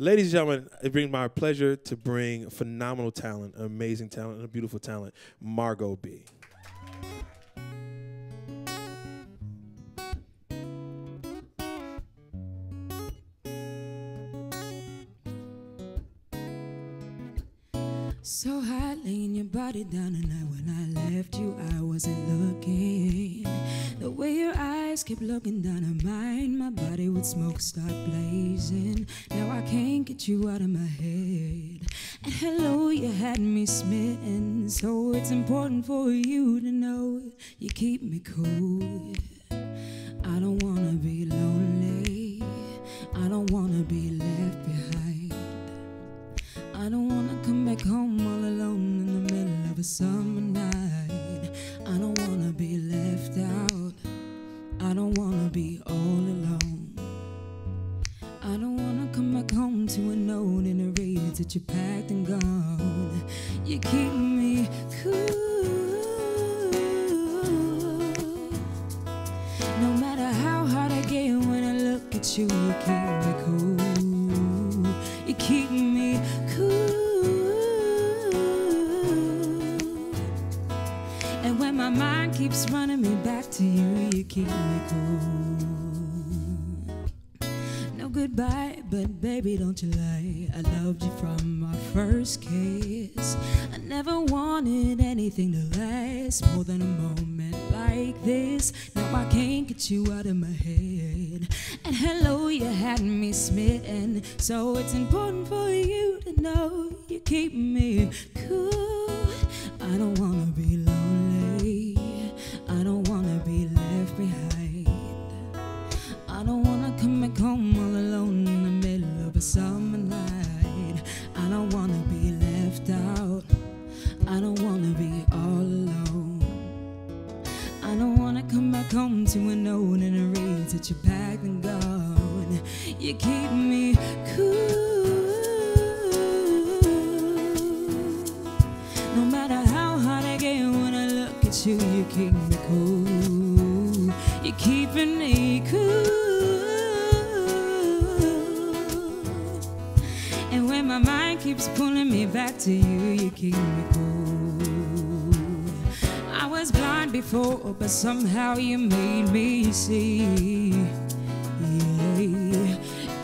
Ladies and gentlemen, it brings my pleasure to bring phenomenal talent, amazing talent, and a beautiful talent, Margot B. So I laying your body down, and when I left you, I wasn't looking. The way your eyes kept looking down on mine, my body would smoke start blazing. Now I can't get you out of my head. And hello, you had me smitten, so it's important for you to know you keep me cool. I don't wanna be lonely. I don't wanna be left behind. I don't wanna come back home all alone in the middle of a summer night. I don't wanna be left out. I don't wanna be all alone. I don't wanna come back home to a note in a rage that you packed and gone. You keep me cool. No matter how hard I get, when I look at you, you keep me cool. You keep me my mind keeps running me back to you, you keep me cool. No goodbye, but baby, don't you lie. I loved you from our first kiss. I never wanted anything to last more than a moment like this. Now I can't get you out of my head. And hello, you had me smitten, so it's important for you to know you keep me cool. I don't wanna be lonely. I don't wanna be left behind. I don't wanna come back home all alone in the middle of a summer night. I don't wanna be left out. I don't wanna be all alone. I don't wanna come back home to a note and a rage that you packed and gone. You keep me cool. No matter how hard I get, when I look at you, you keep me cool. You're keeping me cool. And when my mind keeps pulling me back to you, you keep me cool. I was blind before, but somehow you made me see. Yeah.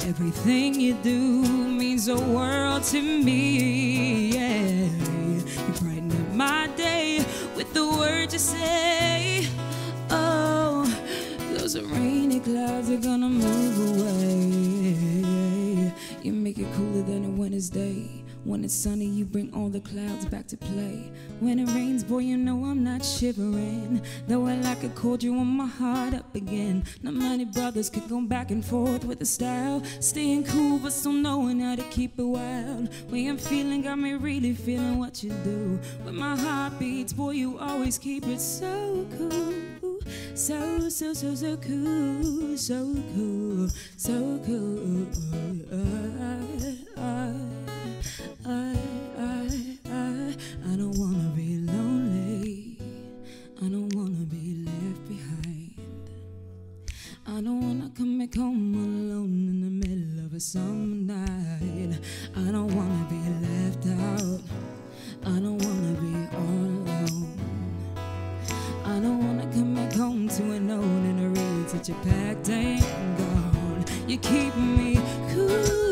Everything you do means the world to me. Yeah. You brighten up my day with the words you say. Oh, those rainy clouds are gonna move away. You make it cooler than a winter's day. When it's sunny, you bring all the clouds back to play. When it rains, boy, you know I'm not shivering. Though I like a cold, you warm my heart up again. Not many brothers could go back and forth with a style, staying cool but still knowing how to keep it wild. Way I'm feeling got me really feeling what you do. When my heart beats, boy, you always keep it so cool. So cool. So cool. So cool. I don't wanna be lonely. I don't wanna be left behind. I don't wanna come back home alone in the middle of a summer night. I don't wanna be left out. I don't wanna be all alone. I don't wanna come back home to a note and a rage that you packed and gone. You keep me cool.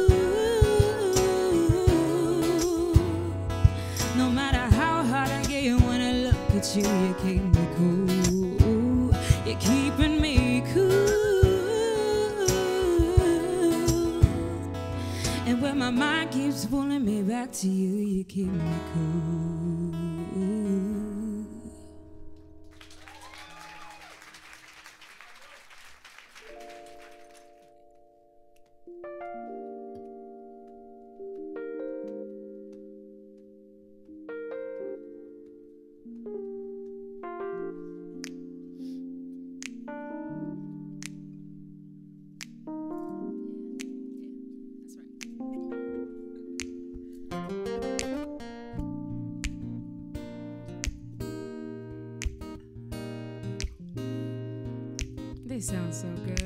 You keep me cool. You're keeping me cool. And when my mind keeps pulling me back to you, you keep me cool. They sound so good.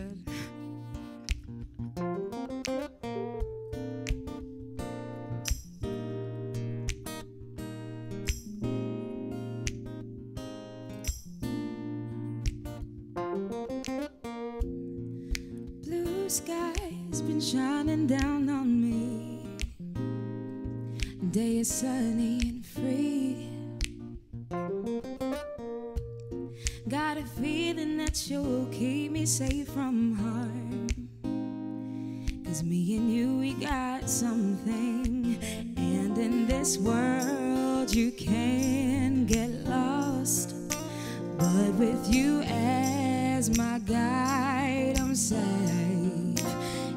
shining down on me. Day is sunny and free. Got a feeling that you'll keep me safe from harm, 'cause me and you, we got something. And in this world you can get lost, but with you as my guide, I'm safe.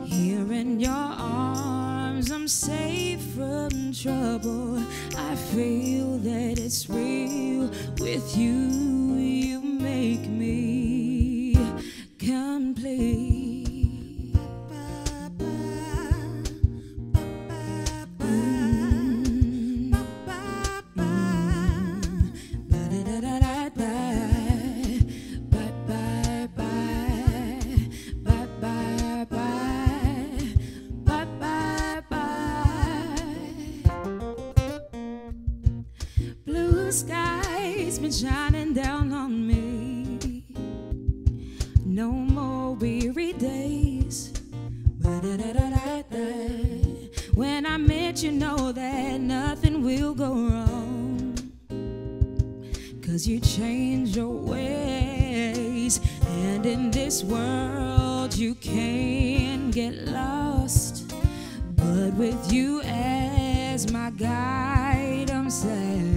Here in your arms, I'm safe from trouble. I feel that it's real. With you, you make me complete. Sky's been shining down on me. No more weary days. When I met you, know that nothing will go wrong, 'cause you change your ways. And in this world you can get lost, but with you as my guide, I'm safe.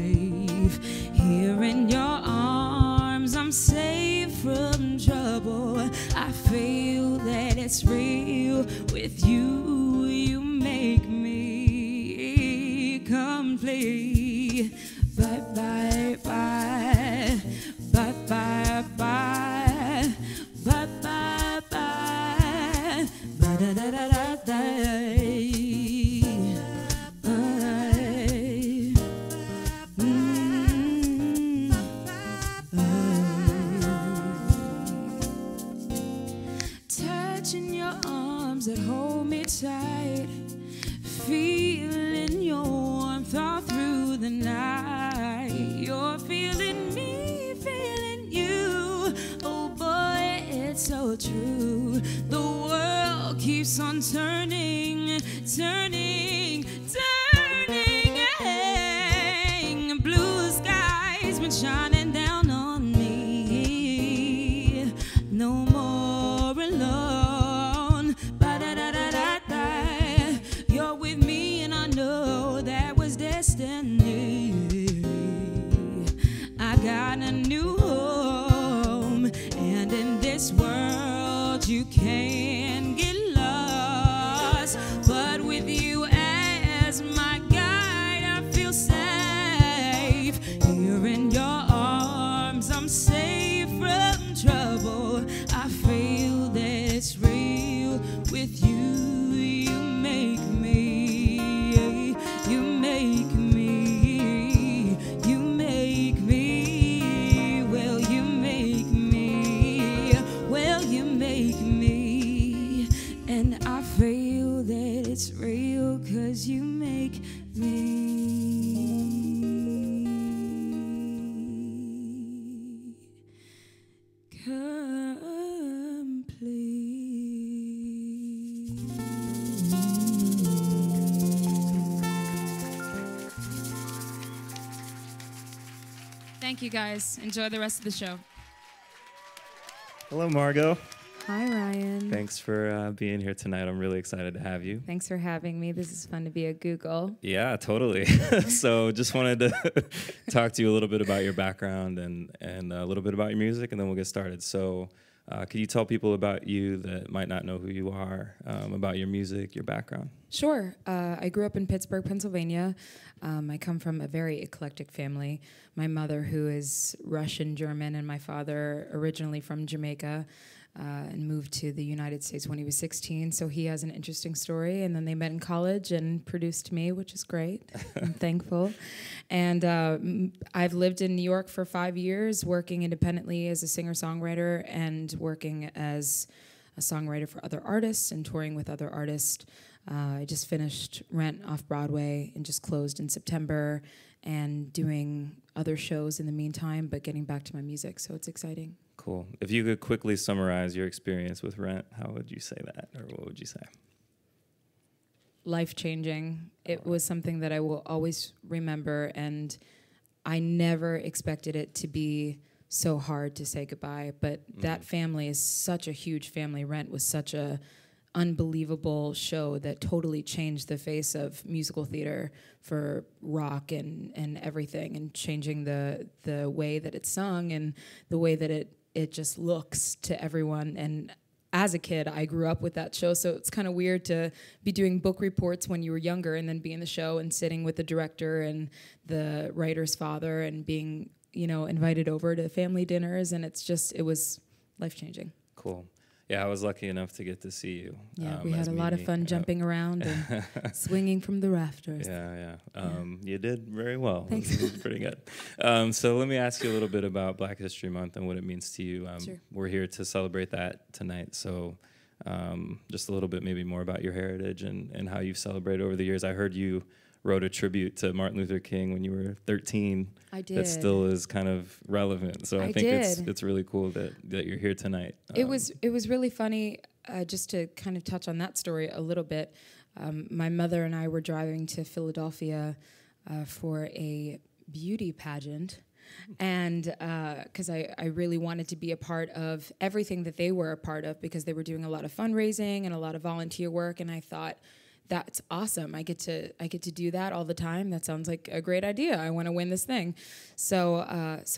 Here in your arms, I'm safe from trouble. I feel that it's real. With you, you make me complete. Bye, bye, bye. Bye, bye, bye. Bye, bye, bye. Bye, da, da, da, da, da. That hold me tight, feeling your warmth all through the night. You're feeling me, feeling you. Oh boy, it's so true. The world keeps on turning, turning, turning. Hey, blue skies been shining down on me. No more alone. I got a new home, and in this world you can get lost, but with you as my guide, I feel safe. Here in your arms, I'm safe from trouble. I feel that it's real. With you, you make me, you make me. It's real, 'cause you make me complete. Thank you guys. Enjoy the rest of the show. Hello, Margot. Hi, Ryan. Thanks for being here tonight. I'm really excited to have you. Thanks for having me. This is fun to be at Google. Yeah, totally. So just wanted to talk to you a little bit about your background and a little bit about your music, and then we'll get started. So could you tell people about you that might not know who you are, about your music, your background? Sure. I grew up in Pittsburgh, Pennsylvania. I come from a very eclectic family. My mother, who is Russian, German, and my father, originally from Jamaica. And moved to the United States when he was 16, so he has an interesting story. And then they met in college and produced me, which is great. I'm thankful. And I've lived in New York for 5 years, working independently as a singer-songwriter and working as a songwriter for other artists and touring with other artists. I just finished Rent off Broadway and just closed in September, and doing other shows in the meantime, but getting back to my music, so it's exciting. Cool. If you could quickly summarize your experience with Rent, how would you say that, or what would you say? life-changing. It was something that I will always remember, and I never expected it to be so hard to say goodbye. But that family is such a huge family. Rent was such a unbelievable show that totally changed the face of musical theater for rock and everything, and changing the way that it's sung and the way that it just looks to everyone. And as a kid, I grew up with that show, so it's kind of weird to be doing book reports when you were younger and then be in the show and sitting with the director and the writer's father and being, you know, invited over to family dinners. And it's just, it was life-changing. Cool. Yeah, I was lucky enough to get to see you. Yeah, we had a lot of fun jumping around and swinging from the rafters. Yeah, yeah. You did very well. Thanks. It was pretty good. So let me ask you a little bit about Black History Month and what it means to you. Sure. We're here to celebrate that tonight. So just a little bit maybe more about your heritage and how you've celebrated over the years. I heard you wrote a tribute to Martin Luther King when you were 13. I did. That still is kind of relevant. So I think it's really cool that you're here tonight. It was really funny, just to kind of touch on that story a little bit. My mother and I were driving to Philadelphia for a beauty pageant. And because I really wanted to be a part of everything that they were a part of, because they were doing a lot of fundraising and a lot of volunteer work. And I thought, that's awesome. I get to do that all the time. That sounds like a great idea. I want to win this thing. So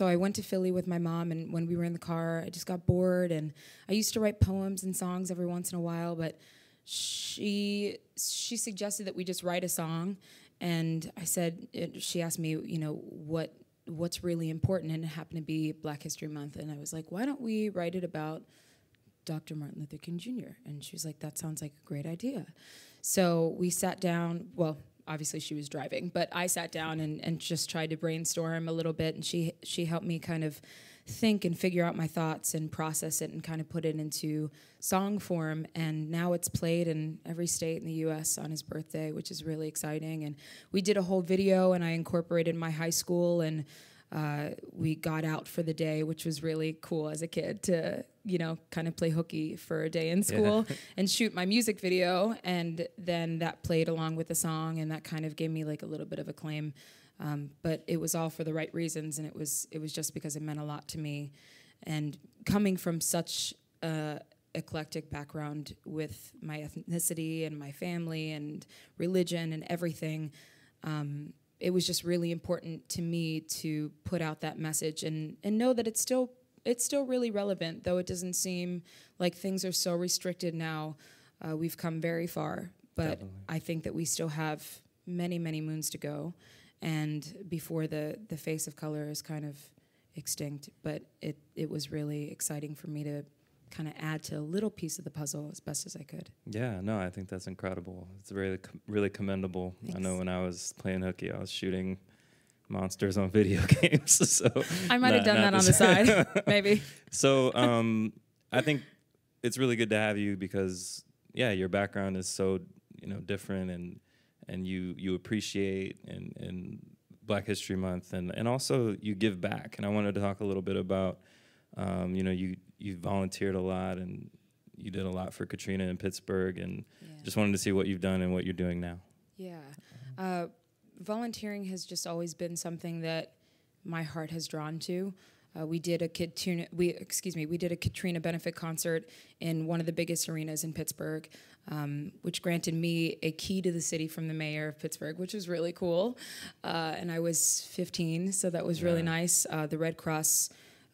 I went to Philly with my mom, and when we were in the car, I just got bored, and I used to write poems and songs every once in a while, but she suggested that we just write a song, and I said, she asked me, you know, what's really important, and it happened to be Black History Month, and I was like, why don't we write it about Dr. Martin Luther King Jr.? And she was like, that sounds like a great idea. So we sat down, well, obviously she was driving, but I sat down and just tried to brainstorm a little bit, and she helped me kind of think and figure out my thoughts and process it and kind of put it into song form, and now it's played in every state in the U.S. on his birthday, which is really exciting. And we did a whole video, and I incorporated my high school, and we got out for the day, which was really cool as a kid to, you know, kind of play hooky for a day in school and shoot my music video. And then that played along with the song, and that kind of gave me like a little bit of acclaim. But it was all for the right reasons, and it was just because it meant a lot to me. And coming from such eclectic background with my ethnicity and my family and religion and everything, it was just really important to me to put out that message and know that it's still really relevant, though it doesn't seem like things are so restricted now. We've come very far, but definitely. I think that we still have many, many moons to go, and before the face of color is kind of extinct. But it was really exciting for me to kind of add to a little piece of the puzzle as best as I could. Yeah, no, I think that's incredible. It's really, really commendable. Thanks. I know when I was playing hooky, I was shooting monsters on video games. So I might have done that on the side, maybe. So I think it's really good to have you, because yeah, your background is so, you know, different, and you appreciate and Black History Month, and also you give back. And I wanted to talk a little bit about you know, you volunteered a lot, and you did a lot for Katrina in Pittsburgh, and just wanted to see what you've done and what you're doing now. Yeah. Volunteering has just always been something that my heart has drawn to. We did a Katrina benefit concert in one of the biggest arenas in Pittsburgh, which granted me a key to the city from the mayor of Pittsburgh, which was really cool. And I was 15, so that was really nice. The Red Cross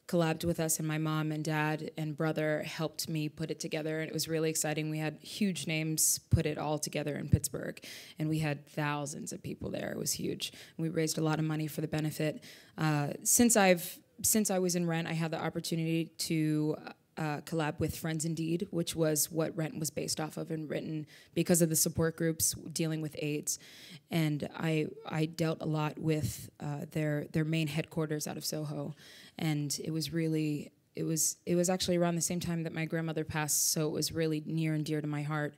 collabed with us, and my mom and dad and brother helped me put it together, and it was really exciting. We had huge names put it all together in Pittsburgh, and we had thousands of people there. It was huge, and we raised a lot of money for the benefit. Since I was in Rent, I had the opportunity to collab with Friends Indeed, which was what Rent was based off of and written because of the support groups dealing with AIDS. And I dealt a lot with their main headquarters out of Soho. And it was actually around the same time that my grandmother passed, so it was really near and dear to my heart.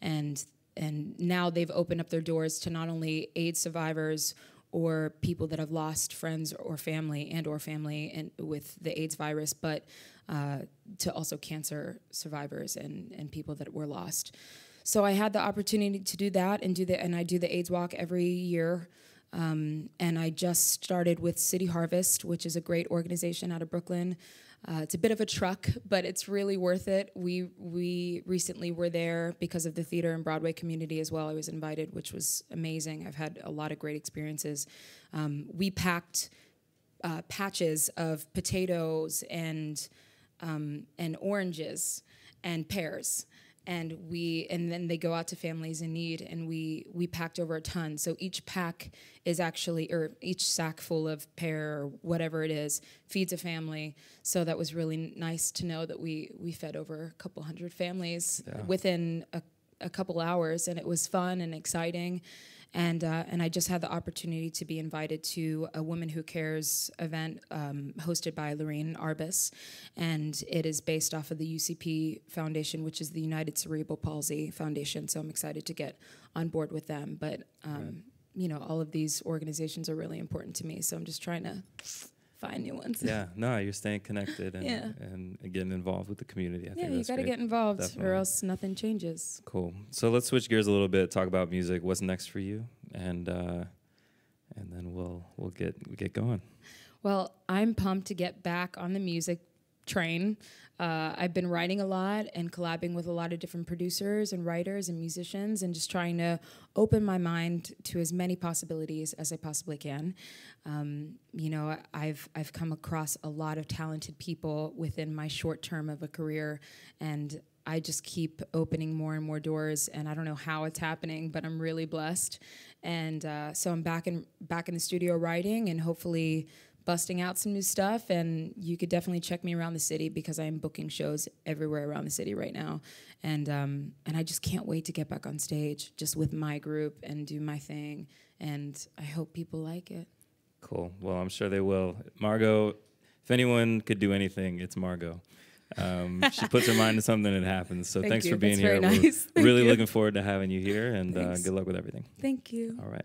And now they've opened up their doors to not only AIDS survivors or people that have lost friends or family and with the AIDS virus, but to also cancer survivors and people that were lost. So I had the opportunity to do that and I do the AIDS walk every year. And I just started with City Harvest, which is a great organization out of Brooklyn. It's a bit of a truck, but it's really worth it. We recently were there because of the theater and Broadway community as well. I was invited, which was amazing. I've had a lot of great experiences. We packed patches of potatoes and oranges and pears. And then they go out to families in need, and we packed over a ton. So each pack is actually, or each sack full of pear or whatever it is, feeds a family. So that was really nice to know that we fed over a couple hundred families within a couple hours, and it was fun and exciting. And I just had the opportunity to be invited to a Women Who Cares event hosted by Lorene Arbus, and it is based off of the UCP Foundation, which is the United Cerebral Palsy Foundation, so I'm excited to get on board with them. But, you know, all of these organizations are really important to me, so I'm just trying to find new ones. Yeah, no, you're staying connected and, and getting involved with the community. I think you got to get involved or else nothing changes. Cool. So let's switch gears a little bit, talk about music. What's next for you? And then we'll get going. Well, I'm pumped to get back on the music train. I've been writing a lot and collabing with a lot of different producers and writers and musicians, and just trying to open my mind to as many possibilities as I possibly can. You know, I've come across a lot of talented people within my short term of a career, and I just keep opening more and more doors, and I don't know how it's happening, but I'm really blessed. And so I'm back in the studio writing, and hopefully busting out some new stuff, and you could definitely check me around the city because I am booking shows everywhere around the city right now. And I just can't wait to get back on stage just with my group and do my thing, and I hope people like it. Cool. Well, I'm sure they will. Margot, if anyone could do anything, it's Margot. She puts her mind to something and it happens. So thanks for being here. That's very nice. We're really looking forward to having you here, and good luck with everything. Thank you. All right.